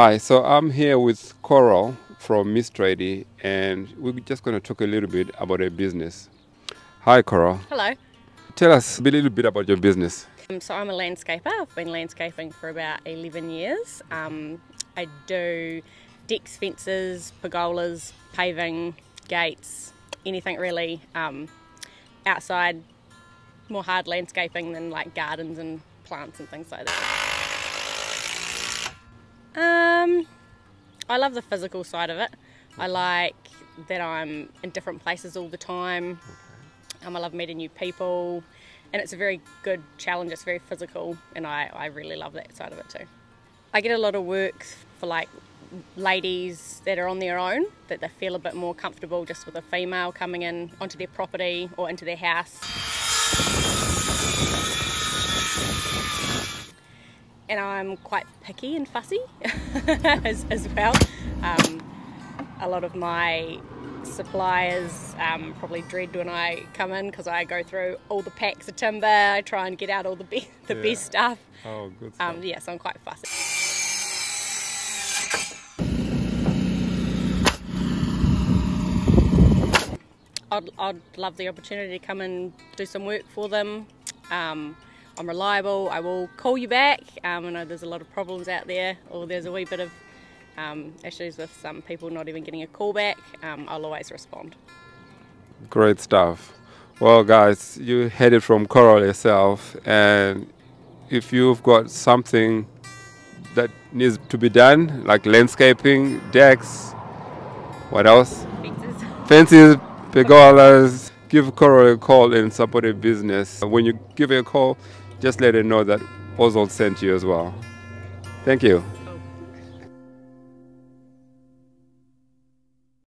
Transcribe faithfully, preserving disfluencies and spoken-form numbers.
Hi, so I'm here with Coral from Ms Tradie, and we're just going to talk a little bit about her business. Hi, Coral. Hello. Tell us a little bit about your business. Um, so I'm a landscaper. I've been landscaping for about eleven years. Um, I do decks, fences, pergolas, paving, gates, anything really um, outside, more hard landscaping than like gardens and plants and things like that. Um, I love the physical side of it. I like that I'm in different places all the time. Um, I love meeting new people, and it's a very good challenge. It's very physical, and I, I really love that side of it too. I get a lot of work for like ladies that are on their own, that they feel a bit more comfortable just with a female coming in onto their property or into their house. And I'm quite picky and fussy as, as well. Um, a lot of my suppliers um, probably dread when I come in because I go through all the packs of timber. I try and get out all the, be the yeah. best stuff. Oh, good stuff. Um, yeah, so I'm quite fussy. I'd, I'd love the opportunity to come and do some work for them. Um, I'm reliable, I will call you back. Um, I know there's a lot of problems out there, or there's a wee bit of um, issues with some people not even getting a call back. Um, I'll always respond. Great stuff. Well guys, you heard it from Coral yourself, and if you've got something that needs to be done, like landscaping, decks, what else? Fences. Fences, pergolas. Give Coral a call and support her business. When you give her a call, just let her know that Oswald sent you as well. Thank you.